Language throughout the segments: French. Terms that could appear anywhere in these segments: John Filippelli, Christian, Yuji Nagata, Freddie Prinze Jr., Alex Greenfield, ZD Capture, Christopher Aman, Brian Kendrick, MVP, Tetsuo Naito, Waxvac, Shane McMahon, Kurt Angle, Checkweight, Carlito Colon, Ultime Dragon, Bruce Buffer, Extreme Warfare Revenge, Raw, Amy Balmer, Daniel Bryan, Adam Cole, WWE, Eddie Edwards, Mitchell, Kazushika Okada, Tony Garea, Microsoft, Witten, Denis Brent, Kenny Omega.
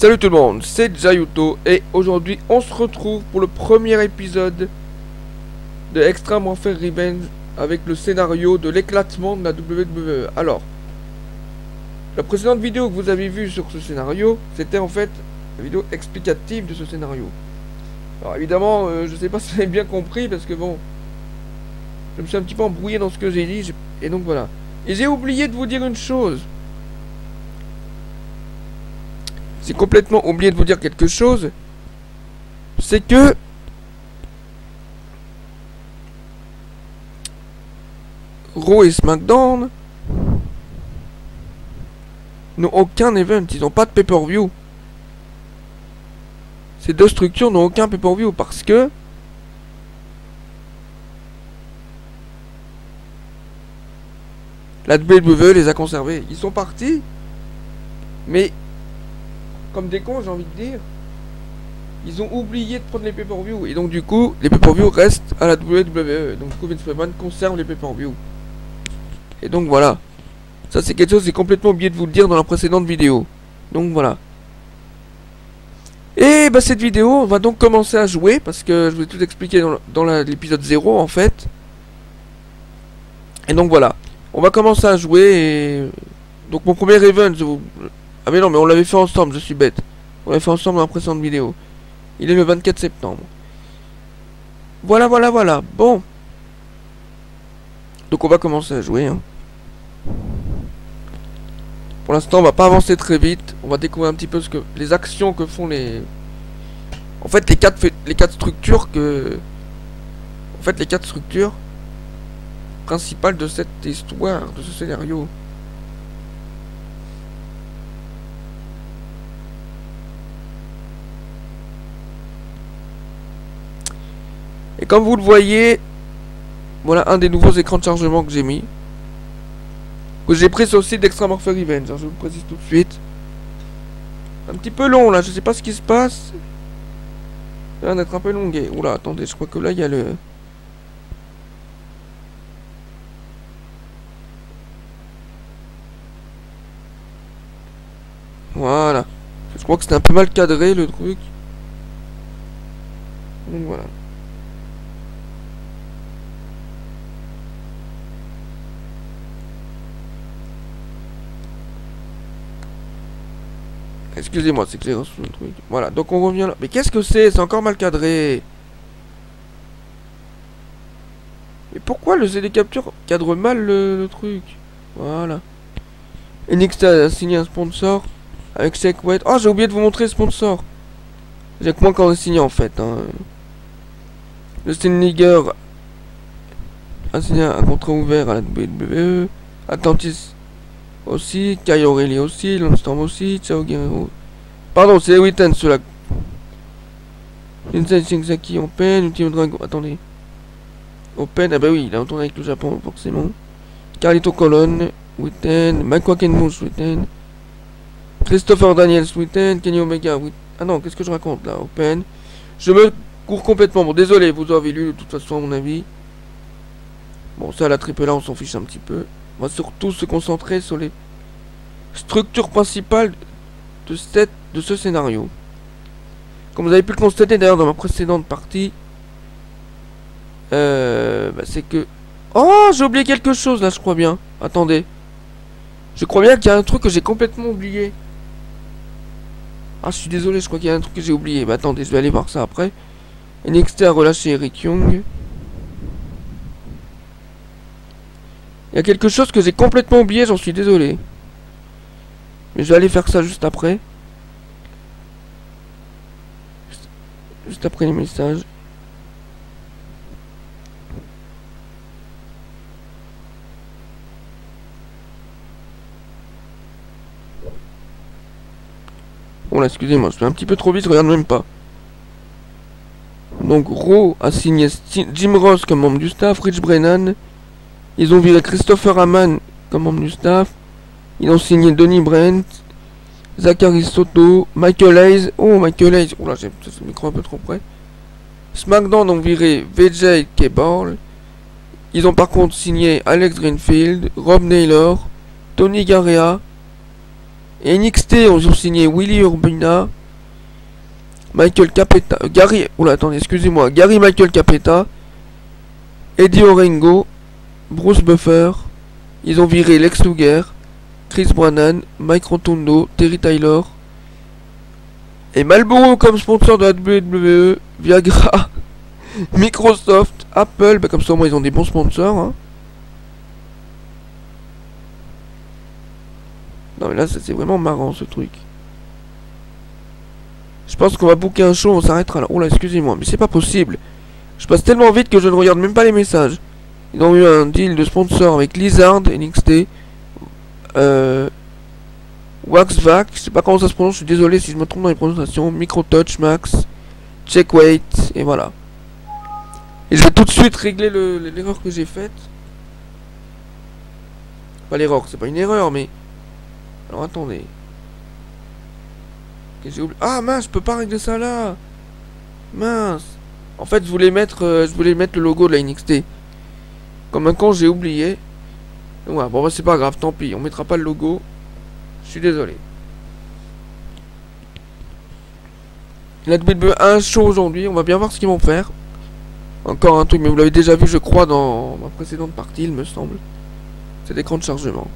Salut tout le monde, c'est Jayuto et aujourd'hui on se retrouve pour le premier épisode de Extreme Warfare Revenge avec le scénario de l'éclatement de la WWE. Alors, la précédente vidéo que vous avez vue sur ce scénario, c'était en fait la vidéo explicative de ce scénario. Alors évidemment, je sais pas si vous avez bien compris parce que bon, je me suis un petit peu embrouillé dans ce que j'ai dit et donc voilà. Et j'ai oublié de vous dire une chose. J'ai complètement oublié de vous dire quelque chose, c'est que Raw et SmackDown n'ont aucun event, ils n'ont pas de pay-per-view. Ces deux structures n'ont aucun pay-per-view parce que la WWE les a conservés. Ils sont partis, mais comme des cons, j'ai envie de dire, ils ont oublié de prendre les pay-per-view et donc du coup les pay-per-view restent à la WWE. Donc du coup Vince McMahon conserve les pay-per-view et donc voilà, ça c'est quelque chose que j'ai complètement oublié de vous le dire dans la précédente vidéo. Donc voilà, et bah cette vidéo on va donc commencer à jouer parce que je vous ai tout expliqué dans l'épisode 0 en fait. Et donc voilà, on va commencer à jouer et... donc mon premier event, ah mais non, mais on l'avait fait ensemble, je suis bête. On l'avait fait ensemble dans la précédente vidéo. Il est le 24 septembre. Voilà, voilà, voilà. Bon. Donc on va commencer à jouer. Hein. Pour l'instant, on va pas avancer très vite. On va découvrir un petit peu ce que les actions que font les... En fait, les quatre structures que... En fait, les quatre structures principales de cette histoire, de ce scénario. Et comme vous le voyez, voilà un des nouveaux écrans de chargement que j'ai mis. Que j'ai pris sur le site d'Extreme Warfare Revenge, hein, je vous le précise tout de suite. Un petit peu long là, je sais pas ce qui se passe. Là on est un peu longué. Oula, attendez, je crois que là il y a le... Voilà. Je crois que c'était un peu mal cadré le truc. Donc voilà. Excusez-moi, c'est clair sur le truc. Voilà, donc on revient là. Mais qu'est-ce que c'est? C'est encore mal cadré. Mais pourquoi le ZD Capture cadre mal le truc? Voilà. NXT a signé un sponsor avec Sekwet. Oh, j'ai oublié de vous montrer le sponsor. J'ai que moi quand on a signé en fait. Hein. Le Stinliger a signé un contrat ouvert à la WWE. Atlantis aussi, Kai O'Reilly aussi, Landstorm aussi, Chao Guerrero. Pardon, c'est Witten ceux-là. Inside Shingzaki Open, Ultime Dragon. Attendez. Open, ah bah oui, il a entendu avec le Japon, forcément. Carlito Colon, Witten, Michael Hayes, Witten. Christopher Daniels, Witten, Kenny Omega, Witten. Ah non, qu'est-ce que je raconte là? Open. Je me cours complètement. Bon, désolé, vous avez lu de toute façon, à mon avis. Bon, ça, la Triple A, on s'en fiche un petit peu. On va surtout se concentrer sur les structures principales de ce scénario. Comme vous avez pu le constater d'ailleurs dans ma précédente partie, c'est que... Oh, j'ai oublié quelque chose là, je crois bien. Attendez. Je crois bien qu'il y a un truc que j'ai complètement oublié. Ah, je suis désolé, je crois qu'il y a un truc que j'ai oublié. Bah attendez, je vais aller voir ça après. NXT a relâché Eric Young. Il y a quelque chose que j'ai complètement oublié, j'en suis désolé. Mais je vais aller faire ça juste après. Juste après les messages. Bon là, excusez-moi, je vais un petit peu trop vite, je regarde même pas. Donc Raw a signé Jim Ross comme membre du staff, Rich Brennan. Ils ont viré Christopher Aman comme membre du staff. Ils ont signé Denis Brent, Zachary Soto, Michael Hayes. Oh, Michael Hayes. Oh là, j'ai le micro un peu trop près. SmackDown ont viré VJ K-Ball. Ils ont par contre signé Alex Greenfield, Rob Naylor, Tony Garea, Et NXT, ils ont signé Willy Urbina, Michael Capeta, Gary Michael Capeta, Eddie O'Rengo, Bruce Buffer. Ils ont viré Lex Luger, Chris Brannan, Mike Rotundo, Terry Tyler. Et Marlboro comme sponsor de la WWE, Viagra, Microsoft, Apple. Bah comme ça au moins ils ont des bons sponsors, hein. Non mais là c'est vraiment marrant ce truc. Je pense qu'on va booker un show, on s'arrêtera là. Oh là, excusez-moi, mais c'est pas possible. Je passe tellement vite que je ne regarde même pas les messages. Ils ont eu un deal de sponsor avec Lizard, NXT, Waxvac, je sais pas comment ça se prononce, je suis désolé si je me trompe dans les prononciations, Microtouch, Max, Checkweight, et voilà. Et je vais tout de suite régler l'erreur que j'ai faite. Pas l'erreur, c'est pas une erreur, mais... Alors attendez. J'ai oublié... Ah mince, je peux pas régler ça là. Mince. En fait, je voulais mettre le logo de la NXT. Comme un con, j'ai oublié. Ouais, bon, bah, c'est pas grave, tant pis. On mettra pas le logo. Je suis désolé. La WWE a un show aujourd'hui. On va bien voir ce qu'ils vont faire. Encore un truc, mais vous l'avez déjà vu, je crois, dans ma précédente partie, il me semble. C'est l'écran de chargement.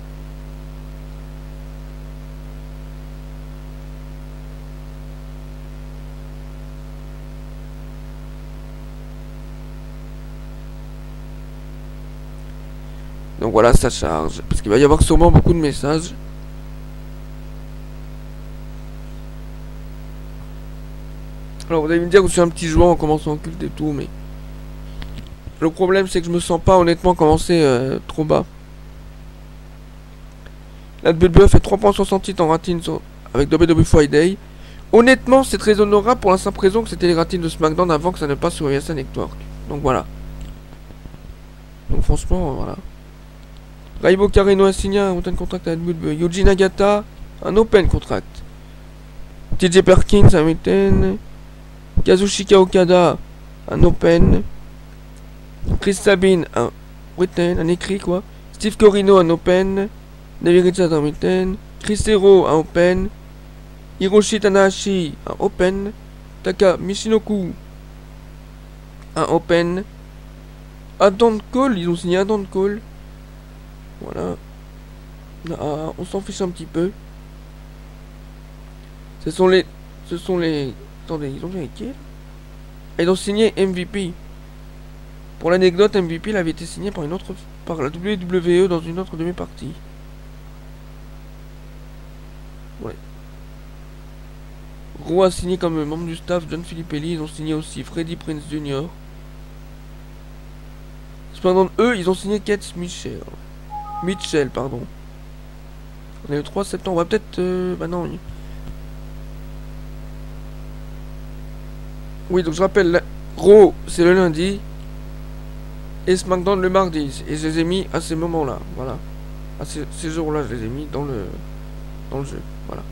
Donc voilà, ça charge. Parce qu'il va y avoir sûrement beaucoup de messages. Alors vous allez me dire que je suis un petit joueur en commençant en culte et tout, mais... Le problème c'est que je me sens pas honnêtement commencer trop bas. La WWE fait 3.68 en ratings avec WWE Friday. Honnêtement c'est très honorable pour la simple raison que c'était les ratings de SmackDown avant que ça ne passe sur USA Network. Donc voilà. Donc franchement, voilà. Raibo Carreno a signé un open contract à WWE. Yuji Nagata, un open contract. TJ Perkins, un Witten. Kazushika Okada, un open. Chris Sabine, un Witten, un écrit quoi. Steve Corino, un open. David Richards, un Witten. Chris Hero, un open. Hiroshi Tanahashi, un open. Taka Michinoku, un open. Adam Cole, ils ont signé Adam Cole. Voilà. Ah, on s'en fiche un petit peu. Ce sont les... Attendez, ils ont vérifié. Ils ont signé MVP. Pour l'anecdote, MVP il avait été signé par une autre... par la WWE dans une autre demi-partie. Ouais. Raw a signé comme membre du staff John Filippelli. Ils ont signé aussi Freddie Prinze Jr. Cependant, eux, ils ont signé Kate Mitchell. Pardon. On est le 3 septembre. On va peut-être... bah non. Oui, donc je rappelle, la... Raw, c'est le lundi. Et SmackDown le mardi. Et je les ai mis à ces moments-là. Voilà. À ces jours-là, je les ai mis dans le jeu. Voilà.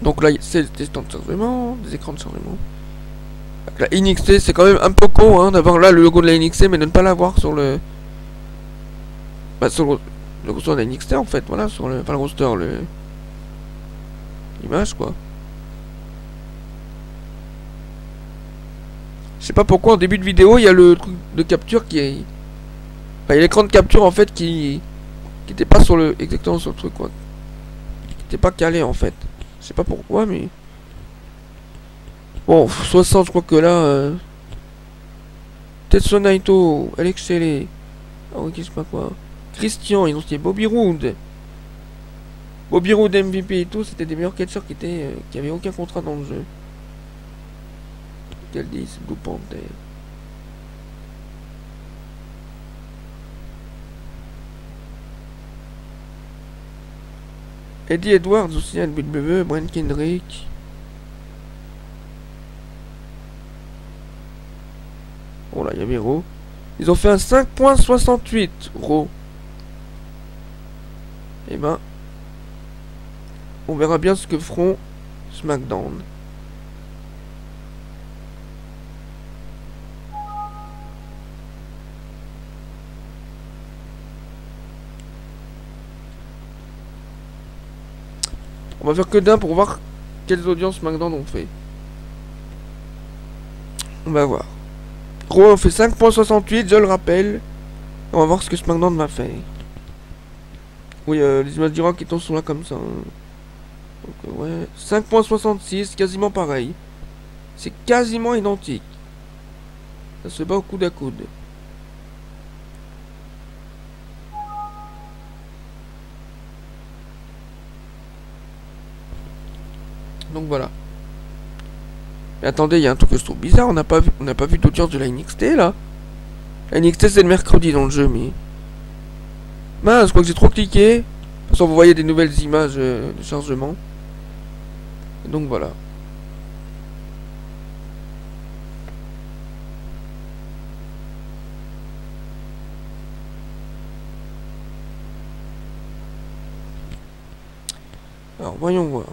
Donc là, c'est des stands de chargement, des écrans de chargement. La NXT, c'est quand même un peu con hein, d'avoir là le logo de la NXT mais de ne pas l'avoir sur le... Bah sur le roster de la NXT en fait, voilà, sur le... Enfin le roster, le... L'image quoi. Je sais pas pourquoi en début de vidéo il y a le truc de capture qui est... Enfin il y a l'écran de capture en fait qui était pas sur le... Exactement sur le truc quoi. Qui était pas calé en fait. Je sais pas pourquoi mais... Bon, 60, je crois que là... Tetsuo Naito, Alex Shelley... Ah ok, je sais pas quoi... Christian, ils ont signé Bobby Roode. Bobby Roode, MVP et tout, c'était des meilleurs catcheurs qui étaient... qui avaient aucun contrat dans le jeu. Quel 10, Blue Panther... Eddie Edwards, ils ont signé WWE, Brian Kendrick... Oh là, il y avait Raw. Ils ont fait un 5.68 Raw. Et ben, on verra bien ce que feront SmackDown. On va faire que d'un pour voir quelles audiences SmackDown on fait. On va voir. Raw on fait 5.68, je le rappelle. On va voir ce que SmackDown va faire. Oui, les images du Raw qui tombent sont là comme ça. Donc, ouais. 5.66, quasiment pareil. C'est quasiment identique. Ça se bat au coude à coude. Donc voilà. Mais attendez, il y a un truc que je trouve bizarre. On n'a pas vu d'audience de la NXT là. La NXT c'est le mercredi dans le jeu, mais. Mince, je crois que j'ai trop cliqué. De toute façon, vous voyez des nouvelles images de chargement. Et donc voilà. Alors voyons voir.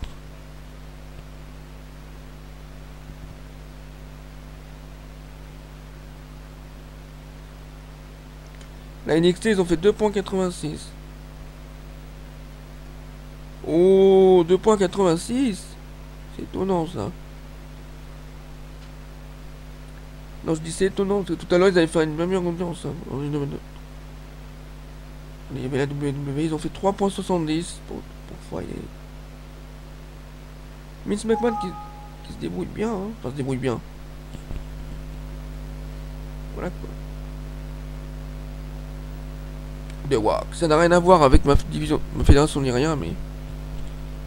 La NXT, ils ont fait 2.86. Oh, 2.86. C'est étonnant, ça. Non, je dis c'est étonnant, parce que tout à l'heure, ils avaient fait une meilleure ambiance. Hein. Il y avait la WWE, ils ont fait 3.70 pour foyer. Vince McMahon qui se débrouille bien, hein. Enfin, se débrouille bien. Voilà, quoi. Wow, ça n'a rien à voir avec ma division, ma fédération ni rien, mais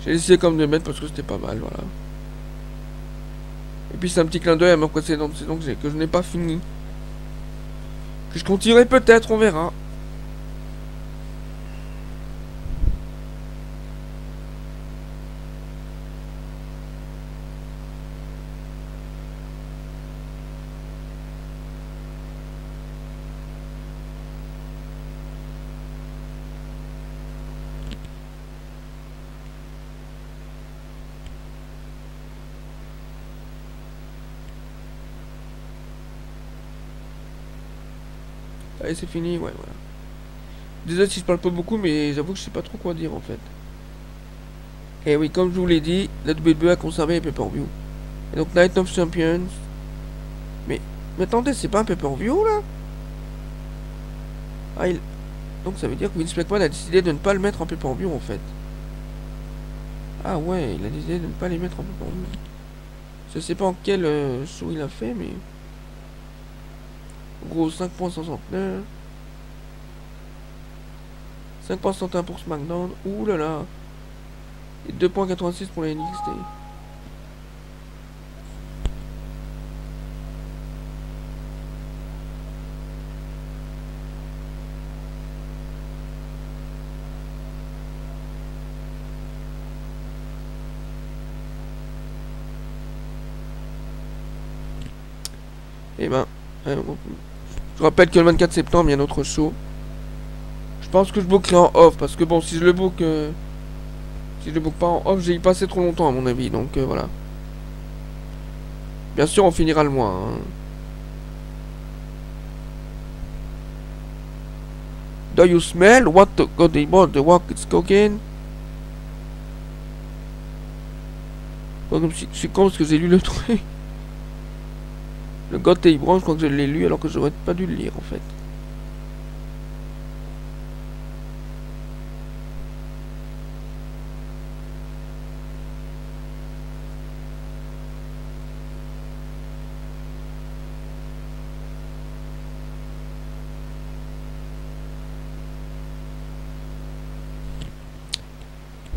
j'ai laissé comme de mettre parce que c'était pas mal, voilà. Et puis c'est un petit clin d'œil à ma précédente saison que je n'ai pas fini, que je continuerai peut-être, on verra. Allez, c'est fini, ouais, voilà. Désolé si je parle pas beaucoup, mais j'avoue que je sais pas trop quoi dire en fait. Et oui, comme je vous l'ai dit, la WWE a conservé les pay-per-view. Et donc Night of Champions. Mais attendez, c'est pas un pay-per-view là? Ah, il... Donc ça veut dire que Vince McMahon a décidé de ne pas le mettre en pay-per-view en fait. Ah ouais, il a décidé de ne pas les mettre en pay-per-view. Je sais pas en quel show il a fait, mais... Gros 5.69, 5.61 pour SmackDown, oulala, et 2.86 pour la NXT. Et ben, je rappelle que le 24 septembre, il y a un autre show. Je pense que je bookerai en off. Parce que bon, si je le book... si je le book pas en off, j'ai y passé trop longtemps à mon avis. Donc voilà. Bien sûr, on finira le mois. Hein. Do you smell what the goddamn the walk is cooking? Oh, donc, je suis con parce que j'ai lu le truc. Le God et Branch, je crois que je l'ai lu alors que j'aurais pas dû le lire en fait.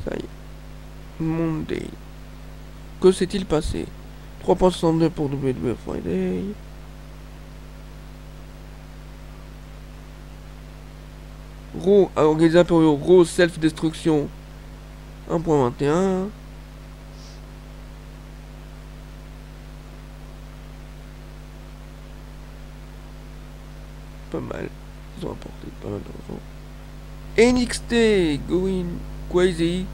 Ça y est. Monday. Que s'est-il passé? 3.62 pour WWE Friday. Raw a organisé un période Raw self-destruction 1.21. Pas mal. Ils ont apporté pas mal d'argent. NXT going crazy.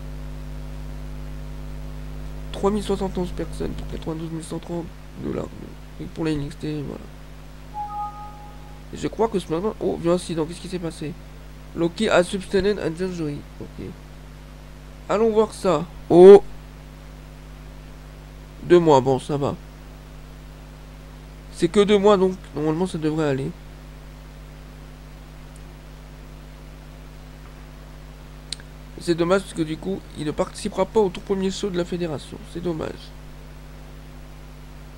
3071 personnes pour 92 130 $. Et pour la NXT, voilà. Et je crois que ce matin... Oh, violent incident, qu'est-ce qui s'est passé? Loki a substitué un injury. Ok. Allons voir ça. Oh. 2 mois, bon, ça va. C'est que 2 mois, donc normalement ça devrait aller. C'est dommage parce que du coup, il ne participera pas au tout premier show de la fédération. C'est dommage.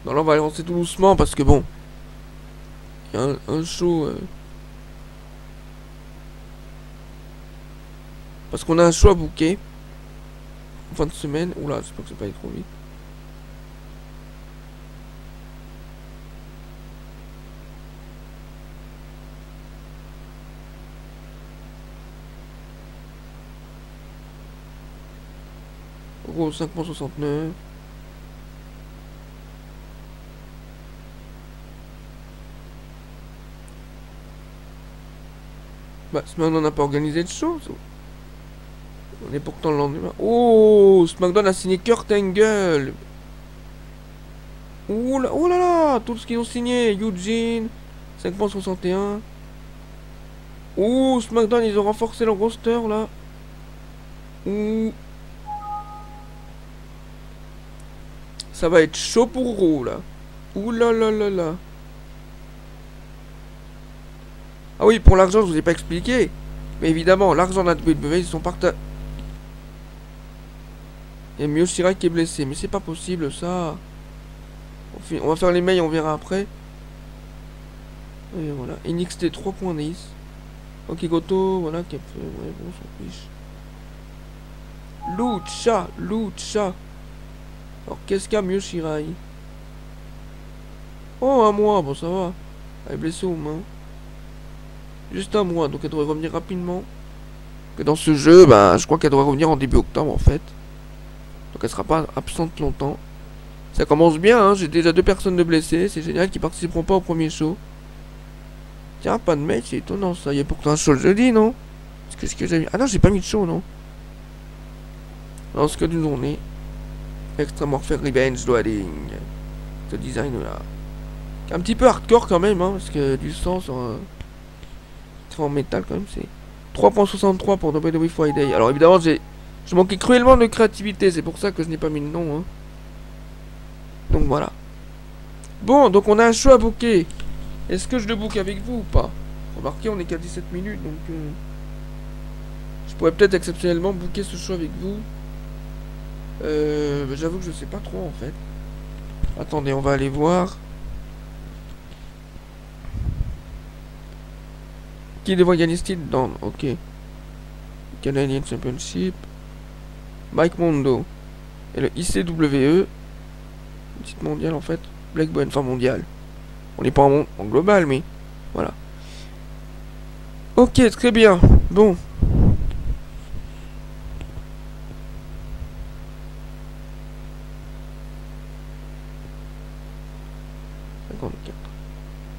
Non, là on va aller lancer tout doucement parce que bon, il y a un show. Parce qu'on a un show à booker. En fin de semaine. Oula, j'espère que ça va pas aller trop vite. Gros 5,69. Bah, SmackDown n'a pas organisé de choses. On est pourtant le lendemain. Oh, SmackDown a signé Kurt Angle. Oh là là, tout ce qu'ils ont signé. Eugene, 5,61. Oh, SmackDown, ils ont renforcé leur roster là. Ouh. Ça va être chaud pour Raw là. Ouh là là là là. Ah oui, pour l'argent, je vous ai pas expliqué. Mais évidemment, l'argent de la WWE, ils sont partagés. Et Mio Shirai qui est blessé. Mais c'est pas possible ça. On va faire les mails, on verra après. Et voilà. NXT 3.10. Ok, Goto, voilà. Qui a fait... Ouais, bon, on s'en fiche. Lucha, Lucha. Alors, qu'est-ce qu'il y a Mio Shirai? Oh, 1 mois, bon, ça va. Elle est blessée aux mains. Juste 1 mois, donc elle devrait revenir rapidement. Que dans ce jeu, bah, je crois qu'elle devrait revenir en début octobre, en fait. Donc, elle sera pas absente longtemps. Ça commence bien, hein. J'ai déjà 2 personnes de blessées. C'est génial, qui participeront pas au premier show. Tiens, pas de match, c'est étonnant, ça. Il y a pourtant un show le jeudi, non? Qu'est-ce que j'ai mis? Ah non, j'ai pas mis de show, non. Non, ce que d'une journée. Extreme Warfare Revenge Loading. Ce design là. Un petit peu hardcore quand même, hein, parce que du sang sur en métal quand même, c'est 3.63 pour WWE Friday. Alors évidemment, je manquais cruellement de créativité, c'est pour ça que je n'ai pas mis le nom, hein. Donc voilà. Bon, donc on a un show à booker. Est-ce que je le book avec vous ou pas? Remarquez, on est qu'à 17 minutes, donc je pourrais peut-être exceptionnellement booker ce show avec vous. J'avoue que je sais pas trop en fait. Attendez, on va aller voir. Qui devrait gagner ce titre? Non, ok. Canadian Championship. Mike Mondo. Et le ICWE. Une titre mondial en fait. Black Belt, enfin mondial. On n'est pas en global, mais voilà. Ok, très bien. Bon.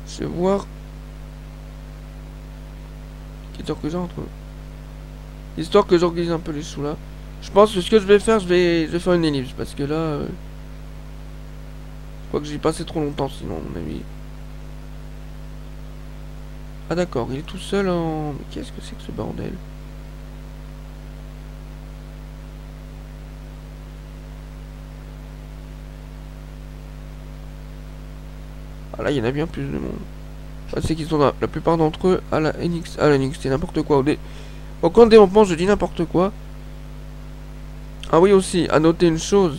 Je vais voir. Quelle heure que j'ai entre eux. Histoire que j'organise un peu les sous là. Je pense que ce que je vais faire, je vais faire une ellipse. Parce que là. Je crois que j'y passais trop longtemps sinon, à mon avis. Ah d'accord, il est tout seul en. Mais qu'est-ce que c'est que ce bordel? Ah là, il y en a bien plus de monde. Je sais qu'ils sont la plupart d'entre eux à la NXT. À la NXT, n'importe quoi. Au camp de développement, je dis n'importe quoi. Ah oui, aussi, à noter une chose.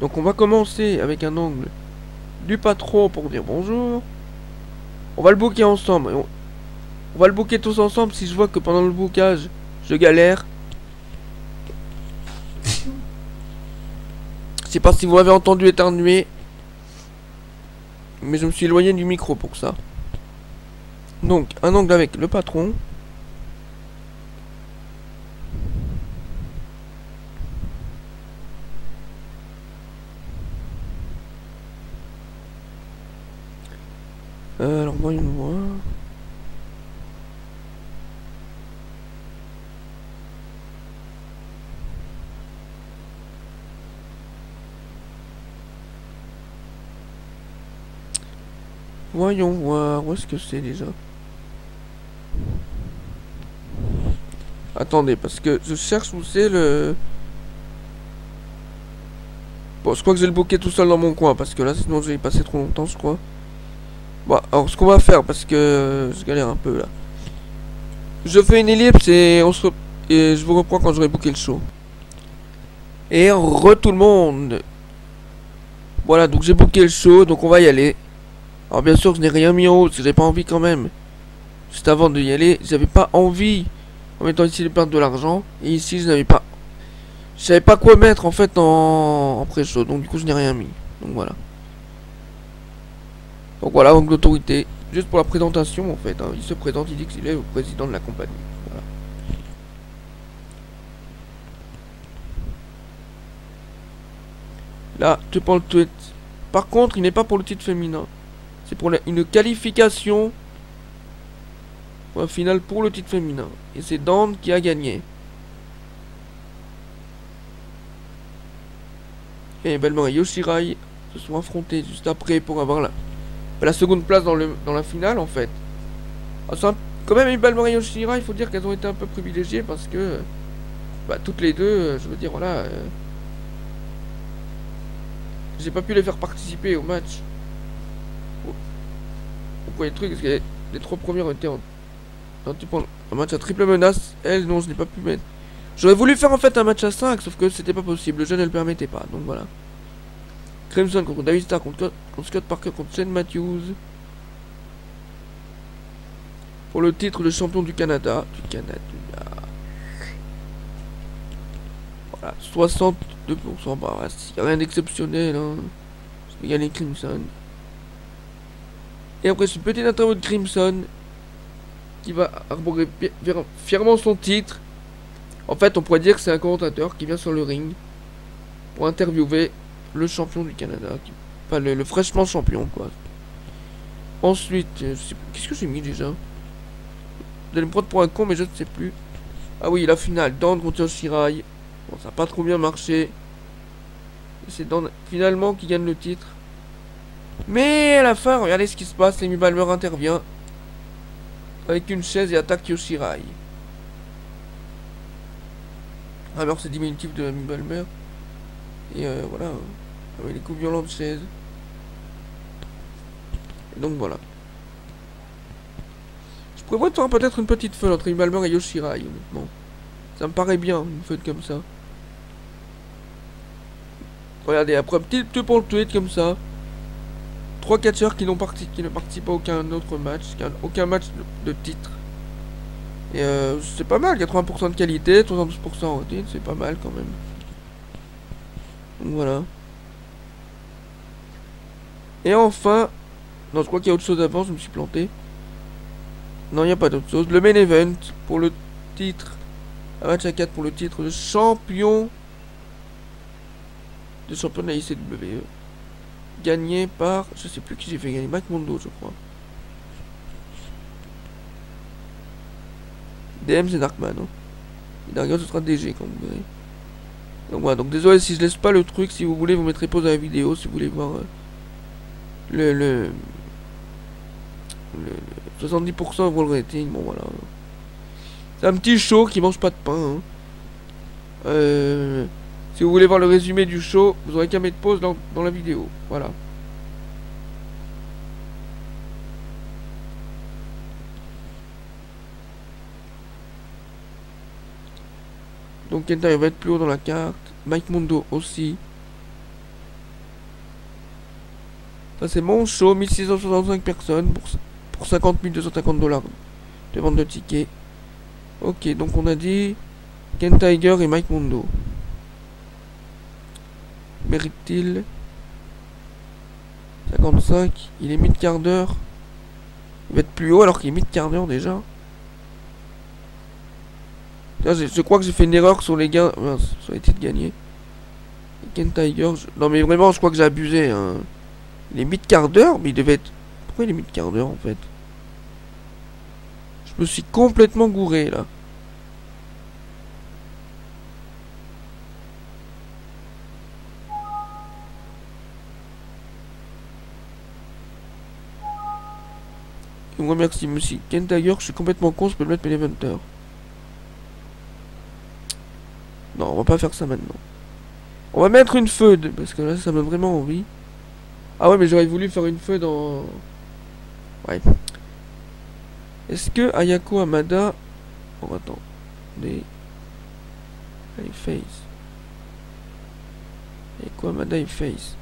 Donc on va commencer avec un angle du patron pour dire bonjour. On va le booker ensemble. On va le booker tous ensemble. Si je vois que pendant le bookage, je galère. Je sais pas si vous m'avez entendu éternuer. Mais je me suis éloigné du micro pour ça. Donc un angle avec le patron. Alors voyons voir. Voyons voir, où est-ce que c'est déjà? Attendez, parce que je cherche où c'est le... Bon, je crois que je vais le bloquer tout seul dans mon coin, parce que là, sinon je vais y passer trop longtemps, je crois. Bon, alors ce qu'on va faire, parce que je galère un peu là. Je fais une ellipse et on se et je vous reprends quand j'aurai booké le show. Et re tout le monde. Voilà, donc j'ai booké le show, donc on va y aller. Alors bien sûr, je n'ai rien mis en haut, parce que j'avais pas envie quand même. Juste avant de y aller, j'avais pas envie. En mettant ici les pertes de l'argent, et ici je n'avais pas... Je savais pas quoi mettre en fait en pré-show, donc du coup je n'ai rien mis. Donc voilà. Donc voilà, donc l'autorité, juste pour la présentation en fait, hein. Il se présente, il dit qu'il est le président de la compagnie. Voilà. Là, tu prends le tweet. Par contre, il n'est pas pour le titre féminin. C'est pour une qualification... Pour la finale pour le titre féminin. Et c'est Dan qui a gagné. Et Belmar et Yoshirai se sont affrontés juste après pour avoir la seconde place dans la finale en fait. Alors, quand même Belmar et Yoshirai, il faut dire qu'elles ont été un peu privilégiées parce que bah, toutes les deux, je veux dire voilà, j'ai pas pu les faire participer au match. Au premier truc, parce que les trois premières étaient en... Non, tu prends un match à triple menace. Elle, non, je n'ai pas pu mettre. J'aurais voulu faire en fait un match à 5, sauf que c'était pas possible. Le jeu ne le permettait pas, donc voilà. Crimson contre David Starr, contre Scott Parker, contre Shane Matthews. Pour le titre de champion du Canada. Du Canada. Voilà, 62%. Bah, ouais, rien d'exceptionnel, hein. Je vais gagner Crimson. Et après, ce petit interview de Crimson. Qui va arborer fièrement son titre. En fait, on pourrait dire que c'est un commentateur qui vient sur le ring pour interviewer le champion du Canada, enfin le fraîchement champion, quoi. Ensuite, qu'est-ce que j'ai mis déjà? Vous allez me prendre pour un con, mais je ne sais plus. Ah oui, la finale, Dan contre Yoshirai. Bon, ça n'a pas trop bien marché. C'est Dan finalement qui gagne le titre. Mais à la fin, regardez ce qui se passe. Amy Balmer intervient avec une chaise et attaque Yoshirai. Alors c'est diminutif de Amy Balmer. Et voilà. Avec les coups violents de chaise. Et donc voilà. Je prévois de faire peut-être une petite feud entre Amy Balmer et Yoshirai, honnêtement. Ça me paraît bien, une feud comme ça. Regardez, après un petit peu pour le tweet comme ça. Trois catcheurs qui ne participent à aucun autre match, aucun match de titre. Et c'est pas mal, 80% de qualité, 72% en routine, c'est pas mal quand même. Donc voilà. Et enfin... Non, je crois qu'il y a autre chose avant, je me suis planté. Non, il n'y a pas d'autre chose. Le main event pour le titre. Un match à 4 pour le titre de champion. De champion de la ICWE. Gagné par, je sais plus qui j'ai fait gagner, Matt Mondo je crois. DM c'est Darkman, hein. Et derrière ce sera DG comme vous verrez. Donc voilà, donc désolé si je laisse pas le truc, si vous voulez vous mettrez pause à la vidéo, si vous voulez voir le 70% wall rating, bon voilà. C'est un petit show qui mange pas de pain, hein. Si vous voulez voir le résumé du show, vous aurez qu'à mettre pause dans la vidéo. Voilà. Donc Kenta va être plus haut dans la carte. Mike Mondo aussi. Ça c'est mon show. 1665 personnes pour 50 250 $ de vente de tickets. Ok, donc on a dit Ken Tiger et Mike Mondo. Mérite-t-il 55, il est mis de quart d'heure. Il va être plus haut alors qu'il est mis de quart d'heure déjà. Là, je crois que j'ai fait une erreur sur les gains. Mince, sur les titres gagnés. Ken Tiger, non mais vraiment je crois que j'ai abusé, hein. Il est mis de quart d'heure, mais il devait être... Pourquoi il est mis de quart d'heure en fait? Je me suis complètement gouré là. Il me remercie, monsieur. Ken Tiger, je suis complètement con, je peux le mettre mes eventers. Non, on va pas faire ça maintenant. On va mettre une feud, parce que là, ça m'a vraiment envie. Ah ouais, mais j'aurais voulu faire une feud en... Ouais. Est-ce que Ayako Hamada... Oh, attends. Des... Face. Ayako Hamada et Face.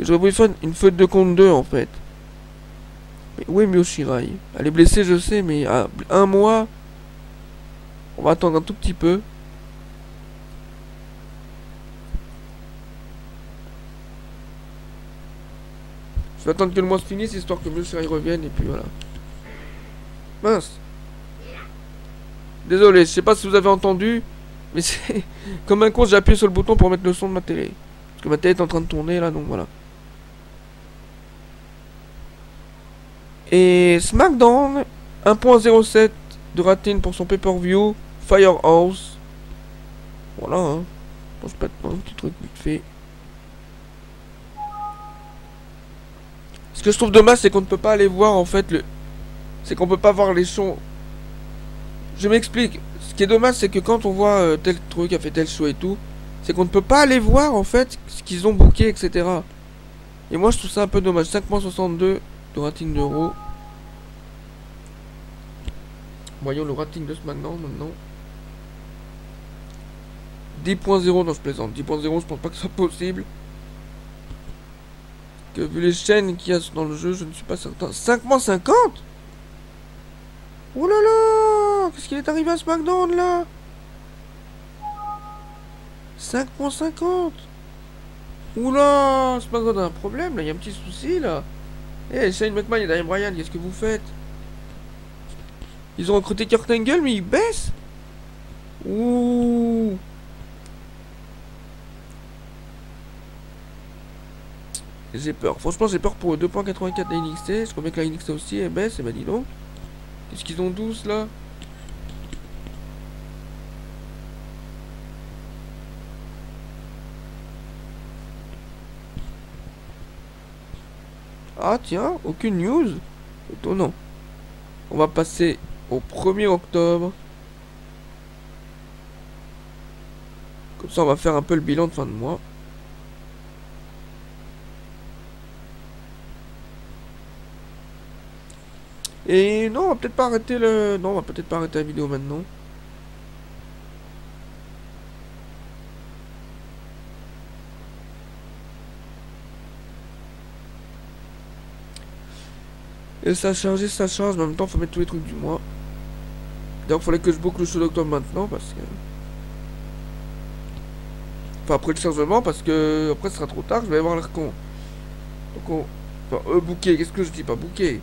J'aurais voulu faire une feud de compte 2, en fait. Mais où est Mio Shirai? Elle est blessée, je sais, mais à un mois... On va attendre un tout petit peu. Je vais attendre que le mois se finisse, histoire que Mio Shirai revienne, et puis voilà. Mince. Désolé, je sais pas si vous avez entendu, mais c'est... Comme un con, j'ai appuyé sur le bouton pour mettre le son de ma télé. Parce que ma télé est en train de tourner, là, donc voilà. Et SmackDown, 1.07... de Ratin pour son pay-per-view, Firehouse. Voilà, hein. Je pense pas de un petit truc vite fait. Ce que je trouve dommage, c'est qu'on ne peut pas aller voir en fait le. C'est qu'on peut pas voir les sons. Je m'explique. Ce qui est dommage, c'est que quand on voit tel truc a fait tel show et tout, c'est qu'on ne peut pas aller voir en fait ce qu'ils ont booké, etc. Et moi, je trouve ça un peu dommage. 5.62 de Ratin d'euros. Voyons le rating de SmackDown maintenant. 10.0, non je plaisante. 10.0, je pense pas que ce soit possible. Que vu les chaînes qu'il y a dans le jeu, je ne suis pas certain. 5.50. Oh là là. Qu'est-ce qu'il est arrivé à SmackDown là? 5.50. Oula, SmackDown a un problème là, il y a un petit souci là. Eh, hey, Shane McMahon et Daniel Bryan, qu'est-ce que vous faites? Ils ont recruté Kurt Angle, mais ils baissent. Ouh. J'ai peur. Franchement, j'ai peur pour 2.84 de NXT. Je crois bien que la NXT aussi, elle baisse. Et bah dis donc. Qu'est-ce qu'ils ont tous, là? Ah, tiens. Aucune news. Étonnant. On va passer... au 1er octobre. Comme ça, on va faire un peu le bilan de fin de mois. Et non, on va peut-être pas arrêter le... Non, on va peut-être pas arrêter la vidéo maintenant. Et ça charge, mais en même temps, faut mettre tous les trucs du mois. D'ailleurs, il fallait que je boucle le show d'octobre maintenant, parce que... Enfin, après le chargement, parce que... Après, ce sera trop tard, je vais avoir l'air con. Donc, on... Enfin, bouquet, qu'est-ce que je dis? Pas bouquet.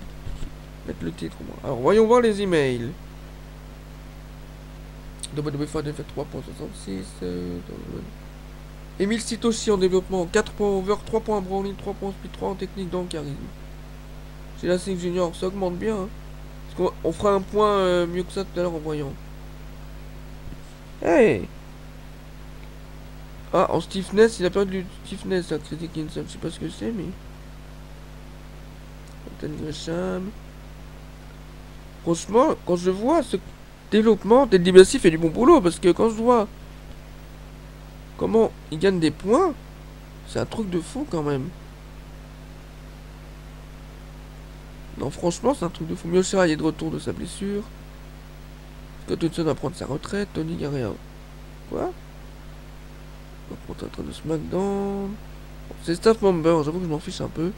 Mettre le titre, au moins. Alors, voyons voir les emails. WWE Fan Effect 3.66... Emile Sitoshi en développement, 4.over, 3.1 Browning, 3.1 Speed, 3 en technique dans le charisme. Chez la Sing Junior, ça augmente bien. Hein. Parce qu'on fera un point mieux que ça tout à l'heure en voyant. Hey. Ah, en stiffness, il a perdu du stiffness, la critique Insom. Je sais pas ce que c'est, mais... Franchement, quand je vois ce développement, Ted DiBiase fait du bon boulot. Parce que quand je vois comment il gagne des points, c'est un truc de fou quand même. Non, franchement, c'est un truc de fou. Mio Shirai est de retour de sa blessure. Scott Hudson va prendre sa retraite. Tony Garea. Quoi? On va prendre un train de SmackDown. Bon, c'est Staff Member. J'avoue que je m'en fiche un peu.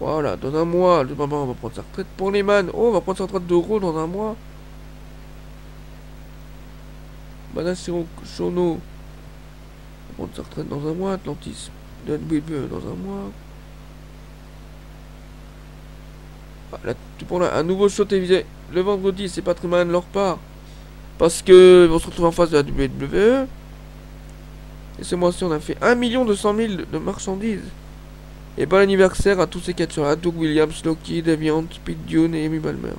Voilà, dans un mois, le maman va prendre sa retraite. Pour les man, oh, on va prendre sa retraite d'euros dans un mois. Banashiro Shono va prendre sa retraite dans un mois. Atlantis Don Bebe dans un mois. Là, tu prends là, un nouveau show télévisé le vendredi, c'est pas très mal de leur part. Parce que on se retrouve en face de la WWE. Et ce mois-ci, on a fait 1 200 000 de marchandises. Et bon anniversaire à tous ces catcheurs-là. Doug Williams, Loki, Deviant, Pete Dune et Amy Balmer.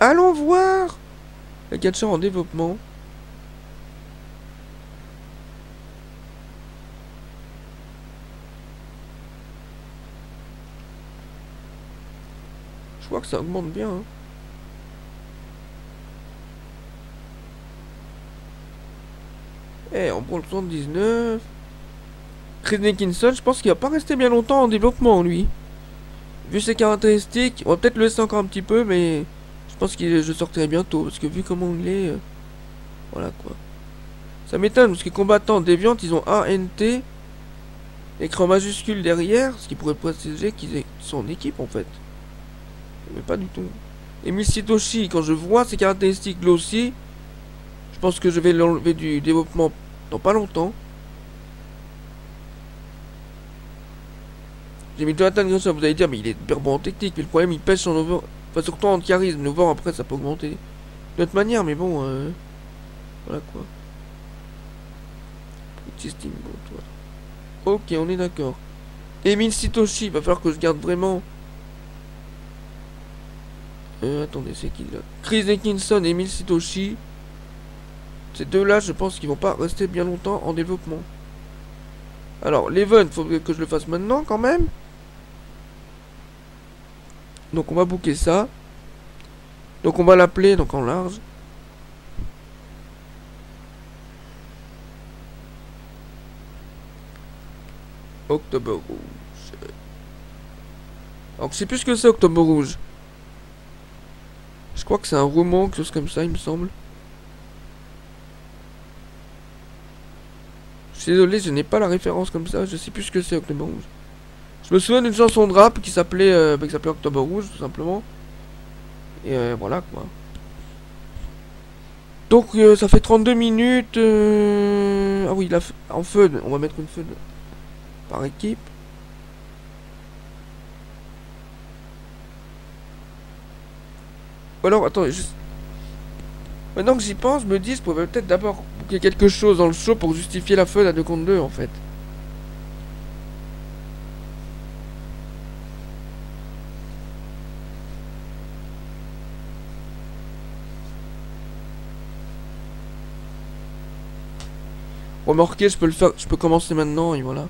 Allons voir les catcheurs en développement. Je vois que ça augmente bien. Hein. Eh, on prend le 79. Chris Dickinson, je pense qu'il va pas rester bien longtemps en développement, lui. Vu ses caractéristiques, on va peut-être le laisser encore un petit peu, mais je pense que je sortirai bientôt, parce que vu comment il est... voilà, quoi. Ça m'étonne, parce que combattants déviantes, ils ont ANT, écran majuscule derrière, ce qui pourrait préciser qu'ils sont en équipe, en fait. Mais pas du tout. Emile Sitoshi, quand je vois ses caractéristiques, là aussi, je pense que je vais l'enlever du développement dans pas longtemps. J'ai mis Jonathan Gresham, vous allez dire, mais il est hyper bon en technique, mais le problème, il pêche son over... Enfin, surtout en charisme, l'over, après, ça peut augmenter d'autres manières, mais bon, voilà, quoi. Petit steamboat, voilà. Ok, on est d'accord. Emile Sitoshi, va falloir que je garde vraiment... attendez, c'est qui, là? Chris Dickinson et Emile Sitoshi. Ces deux-là, je pense qu'ils vont pas rester bien longtemps en développement. Alors, l'event, faut que je le fasse maintenant quand même. Donc on va booker ça. Donc on va l'appeler, donc en large. Octobre Rouge. Alors je sais plus ce que c'est, Octobre Rouge. Je crois que c'est un roman, quelque chose comme ça, il me semble. Désolé, je n'ai pas la référence comme ça, je sais plus ce que c'est Octobre Rouge. Je me souviens d'une chanson de rap qui s'appelait Octobre Rouge, tout simplement. Et voilà, quoi. Donc ça fait 32 minutes. Ah oui, en fun, on va mettre une fun par équipe. Alors, attendez, juste... Maintenant que j'y pense, je me dis, je pourrais peut-être d'abord booker quelque chose dans le show pour justifier la fun à 2 contre 2, en fait. Remarquez, je peux le faire, je peux commencer maintenant, et voilà.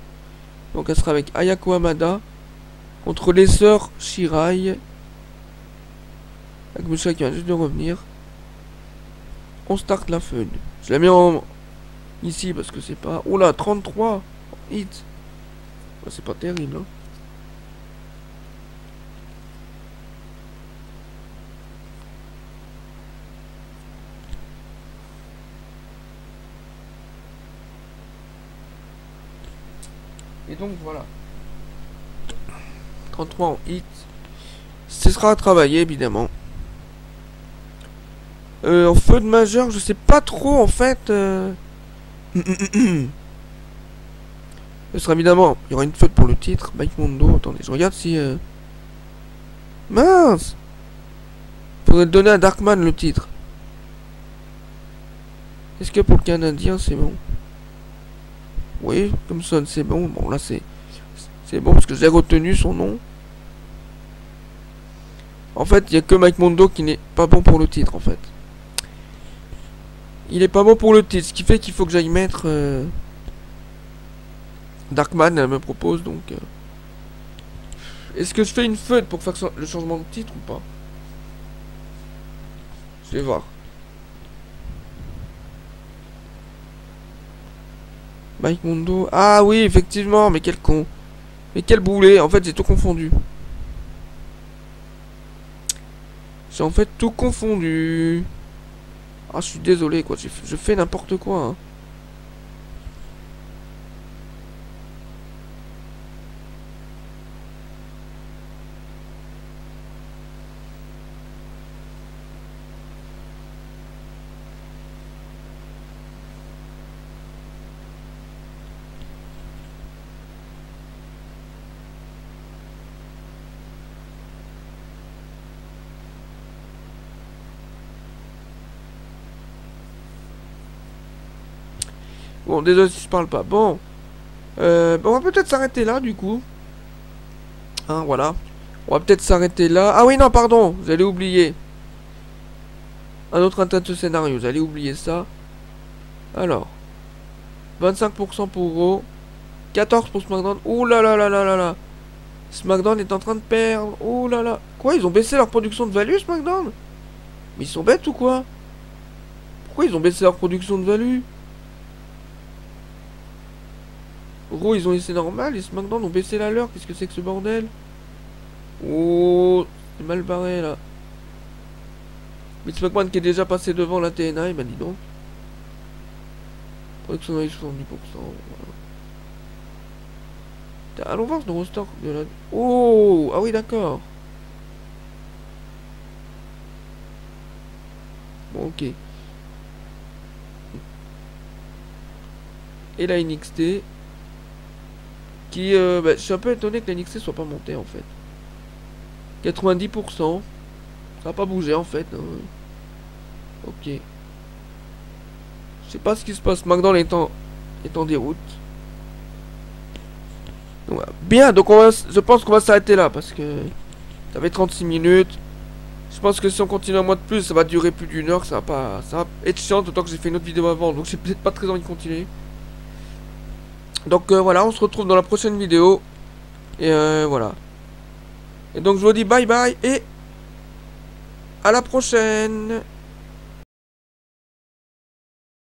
Donc, elle sera avec Ayako Hamada contre les sœurs Shirai. Avec Moussa qui vient juste de revenir. On start la fun. Je la mets en... ici parce que c'est pas... Oh là, 33 hits. Bah, c'est pas terrible, hein. Et donc voilà. 33 en hits. Ce sera à travailler évidemment. En feu de majeur, je sais pas trop en fait. Ce sera évidemment. Il y aura une feuille pour le titre. Mike Mondo. Attendez, je regarde si. Mince! Faudrait donner à Darkman le titre. Est-ce que pour le Canadien c'est bon? Oui, comme ça c'est bon. Bon, là c'est. C'est bon parce que j'ai retenu son nom. En fait, il n'y a que Mike Mondo qui n'est pas bon pour le titre en fait. Il est pas bon pour le titre, ce qui fait qu'il faut que j'aille mettre Darkman, elle me propose donc. Est-ce que je fais une feuille pour faire le changement de titre ou pas? Je vais voir. Mike Mondo. Ah oui, effectivement, mais quel con. Mais quel boulet, en fait j'ai tout confondu. J'ai en fait tout confondu. Ah, je suis désolé, quoi. Je fais n'importe quoi. Hein. Bon, désolé si je parle pas. Bon, on va peut-être s'arrêter là, du coup. Hein, voilà. On va peut-être s'arrêter là. Ah oui, non, pardon, vous allez oublier. Un autre atteinte de scénario, vous allez oublier ça. Alors, 25% pour Raw, 14% pour SmackDown. Ouh là là là là là là. SmackDown est en train de perdre. Oh là là. Quoi, ils ont baissé leur production de value, SmackDown? Mais ils sont bêtes ou quoi? Pourquoi ils ont baissé leur production de value? Raw, ils ont laissé normal et SmackDown ont baissé la leur. Qu'est-ce que c'est que ce bordel? Oh, c'est mal barré là. Vince McMahon qui est déjà passé devant la TNA, il m'a dit donc. Production de value 70%. Voilà. Allons voir ce roster de la... Oh, ah oui, d'accord. Bon, ok. Et la NXT. Qui, bah, je suis un peu étonné que la NXT soit pas montée en fait. 90%. Ça n'a pas bougé en fait. Hein. Ok. Je sais pas ce qui se passe. SmackDown est en déroute. Donc, bien, donc on va, je pense qu'on va s'arrêter là parce que ça fait 36 minutes. Je pense que si on continue un mois de plus, ça va durer plus d'une heure. Ça va être chiant, d'autant que j'ai fait une autre vidéo avant. Donc j'ai peut-être pas très envie de continuer. Donc voilà, on se retrouve dans la prochaine vidéo. Et voilà. Et donc je vous dis bye bye et à la prochaine.